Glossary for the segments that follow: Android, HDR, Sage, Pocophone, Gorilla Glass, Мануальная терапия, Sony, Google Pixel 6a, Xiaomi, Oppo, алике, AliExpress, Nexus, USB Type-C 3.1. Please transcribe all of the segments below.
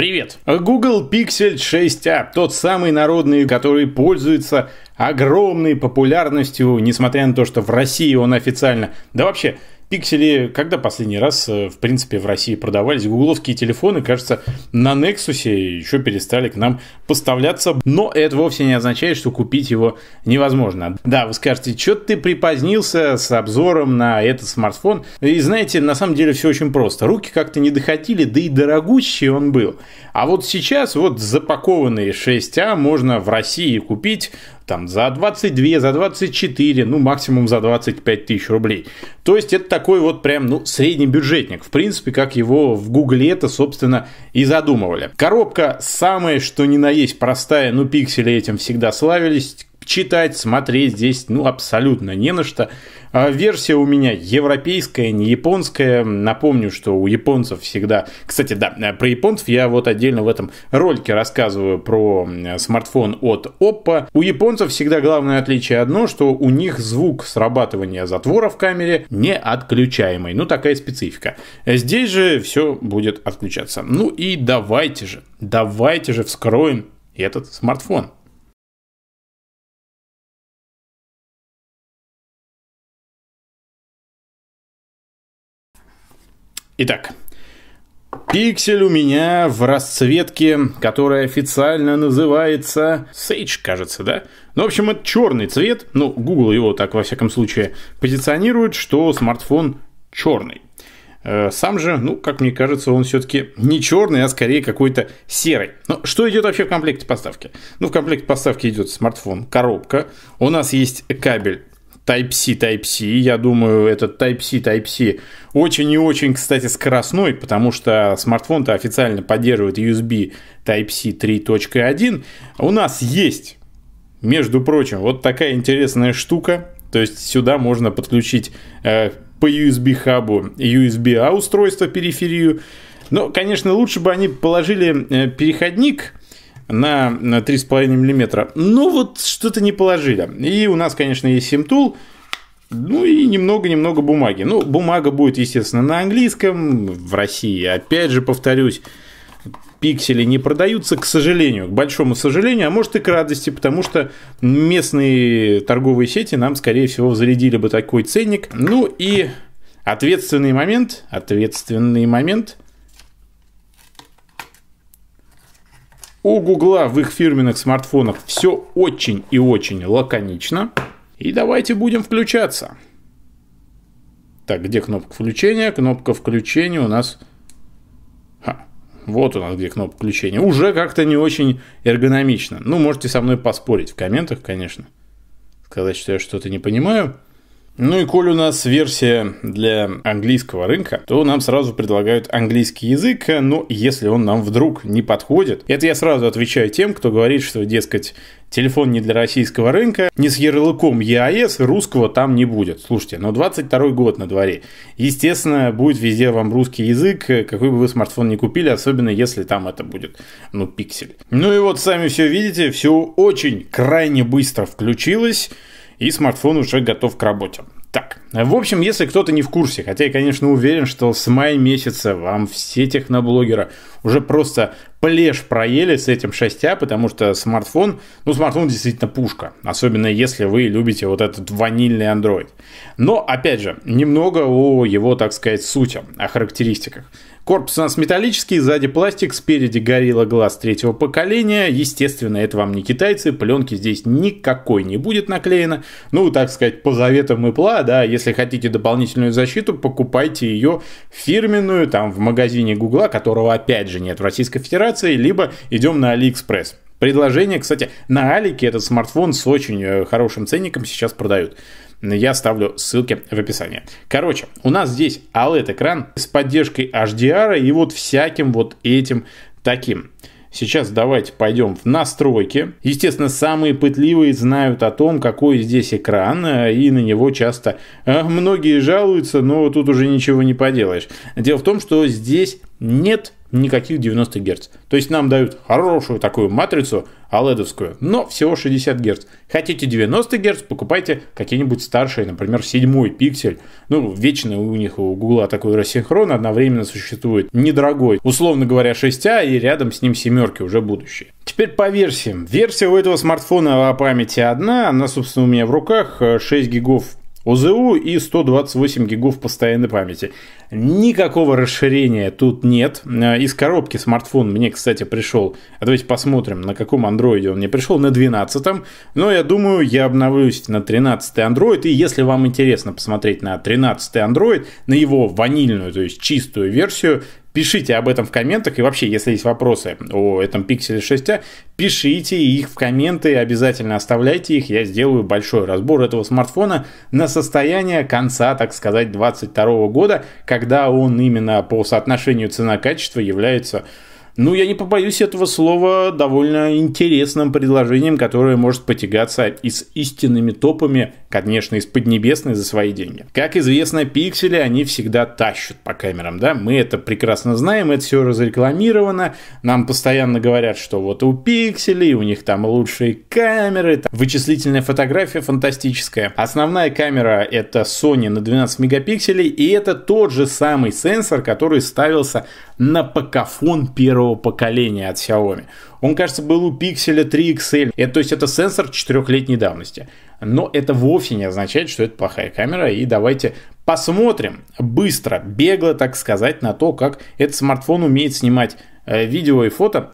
Привет! Google Pixel 6a, тот самый народный, который пользуется огромной популярностью, несмотря на то, что в России он официально... Да вообще, пиксели когда последний раз, в принципе, в России продавались? Гугловские телефоны, кажется, на Nexus еще перестали к нам поставляться. Но это вовсе не означает, что купить его невозможно. Да, вы скажете, что ты припозднился с обзором на этот смартфон. И знаете, на самом деле все очень просто. Руки как-то не доходили, да и дорогущий он был. А вот сейчас вот запакованные 6А можно в России купить там за 22, за 24, ну максимум за 25 тысяч рублей. То есть это такой вот прям, ну, средний бюджетник. В принципе, как его в Гугле это, собственно, и задумывали. Коробка самая, что ни на есть, простая, но пиксели этим всегда славились. Читать, смотреть здесь, ну, абсолютно не на что. Версия у меня европейская, не японская. Напомню, что у японцев всегда... Кстати, да, про японцев я вот отдельно в этом ролике рассказываю про смартфон от Oppo. У японцев всегда главное отличие одно, что у них звук срабатывания затвора в камере не отключаемый. Ну, такая специфика. Здесь же все будет отключаться. Ну и давайте же вскроем этот смартфон. Итак, пиксель у меня в расцветке, которая официально называется Sage, кажется, да? Ну, в общем, это черный цвет. Ну, Google его так, во всяком случае, позиционирует, что смартфон черный. Сам же, ну, как мне кажется, он все-таки не черный, а скорее какой-то серый. Но что идет вообще в комплекте поставки? Ну, в комплекте поставки идет смартфон, коробка. У нас есть кабель Type-C. Я думаю, этот Type-C очень и очень, кстати, скоростной, потому что смартфон-то официально поддерживает USB Type-C 3.1. У нас есть, между прочим, вот такая интересная штука. То есть сюда можно подключить по USB-хабу USB-A устройство, периферию. Но, конечно, лучше бы они положили переходник на 3,5 мм, но вот что-то не положили. И у нас, конечно, есть SIM-тул, ну и немного бумаги. Ну, бумага будет, естественно, на английском, в России, опять же, повторюсь, пиксели не продаются, к сожалению, к большому сожалению, а может и к радости, потому что местные торговые сети нам, скорее всего, зарядили бы такой ценник. Ну и ответственный момент. У Гугла в их фирменных смартфонах все очень и очень лаконично. И давайте будем включаться. Так, где кнопка включения? Кнопка включения у нас... Ха, вот у нас где кнопка включения. Уже как-то не очень эргономично. Ну, можете со мной поспорить в комментах, конечно. Сказать, что я что-то не понимаю. Ну и коль у нас версия для английского рынка, то нам сразу предлагают английский язык, но если он нам вдруг не подходит, это я сразу отвечаю тем, кто говорит, что, дескать, телефон не для российского рынка, не с ярлыком EAS, русского там не будет. Слушайте, но 22-й год на дворе. Естественно, будет везде вам русский язык, какой бы вы смартфон ни купили, особенно если там это будет, ну, пиксель. Ну и вот сами все видите, все очень крайне быстро включилось. И смартфон уже готов к работе. Так, в общем, если кто-то не в курсе, хотя я, конечно, уверен, что с мая месяца вам все техноблогеры уже просто плешь проели с этим 6А, потому что смартфон, ну, смартфон действительно пушка, особенно если вы любите вот этот ванильный Android. Но, опять же, немного о его, так сказать, сути, о характеристиках. Корпус у нас металлический, сзади пластик, спереди Gorilla Glass 3-го поколения. Естественно, это вам не китайцы, пленки здесь никакой не будет наклеено. Ну, так сказать, по заветам Apple, да, если хотите дополнительную защиту, покупайте ее фирменную, там, в магазине Гугла, которого, опять же, нет в Российской Федерации, либо идем на AliExpress. Предложение, кстати, на Алике этот смартфон с очень хорошим ценником сейчас продают. Я ставлю ссылки в описании. Короче, у нас здесь OLED-экран с поддержкой HDR и вот всяким вот этим таким. Сейчас давайте пойдем в настройки. Естественно, самые пытливые знают о том, какой здесь экран, и на него часто многие жалуются, но тут уже ничего не поделаешь. Дело в том, что здесь нет никаких 90 Гц. То есть нам дают хорошую такую матрицу OLED-овскую, но всего 60 Гц. Хотите 90 Гц, покупайте какие-нибудь старшие, например, 7 пиксель. Ну, вечно у них, у Google, такой рассинхрон одновременно существует недорогой. Условно говоря, 6А и рядом с ним 7-ки уже будущие. Теперь по версиям. Версия у этого смартфона памяти одна. Она, собственно, у меня в руках. 6 гигов ОЗУ и 128 гигов постоянной памяти. Никакого расширения тут нет. Из коробки смартфон мне, кстати, пришел. А давайте посмотрим, на каком андроиде он мне пришел. На 12-м. Но я думаю, я обновлюсь на 13-й андроид. И если вам интересно посмотреть на 13-й андроид, на его ванильную, то есть чистую версию, пишите об этом в комментах, и вообще, если есть вопросы о этом Pixel 6a, пишите их в комменты, обязательно оставляйте их, я сделаю большой разбор этого смартфона на состояние конца, так сказать, 2022 года, когда он именно по соотношению цена-качество является, ну, я не побоюсь этого слова, довольно интересным предложением, которое может потягаться и с истинными топами, конечно, из Поднебесной за свои деньги. Как известно, пиксели, они всегда тащат по камерам, да, мы это прекрасно знаем, это все разрекламировано, нам постоянно говорят, что вот у пикселей, у них там лучшие камеры, там вычислительная фотография фантастическая. Основная камера это Sony на 12 мегапикселей, и это тот же самый сенсор, который ставился на Pocophone первого поколения от Xiaomi. Он, кажется, был у Pixel 3XL. То есть это сенсор 4-летней давности. Но это вовсе не означает, что это плохая камера. И давайте посмотрим быстро, бегло, так сказать, на то, как этот смартфон умеет снимать видео и фото.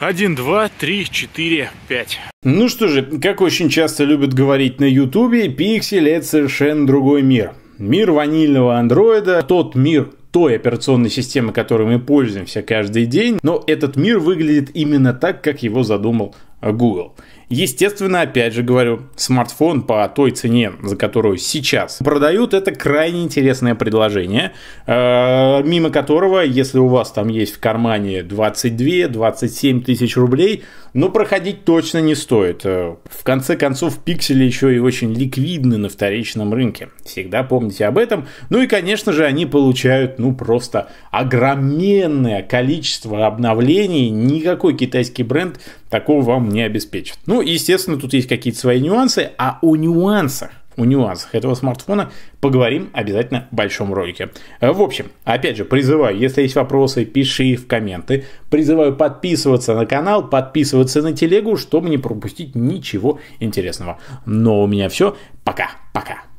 Один, два, три, четыре, пять. Ну что же, как очень часто любят говорить на Ютубе, пиксель — это совершенно другой мир. Мир ванильного андроида, тот мир той операционной системы, которой мы пользуемся каждый день, но этот мир выглядит именно так, как его задумал Google. Естественно, опять же говорю, смартфон по той цене, за которую сейчас продают, это крайне интересное предложение, мимо которого, если у вас там есть в кармане 22-27 тысяч рублей, но проходить точно не стоит. В конце концов, пиксели еще и очень ликвидны на вторичном рынке. Всегда помните об этом. Ну и, конечно же, они получают, ну, просто огромное количество обновлений. Никакой китайский бренд такого вам не обеспечит. Ну, естественно, тут есть какие-то свои нюансы, а о нюансах этого смартфона поговорим обязательно в большом ролике. В общем, опять же, призываю, если есть вопросы, пиши их в комменты. Призываю подписываться на канал, подписываться на телегу, чтобы не пропустить ничего интересного. Но у меня все. Пока-пока.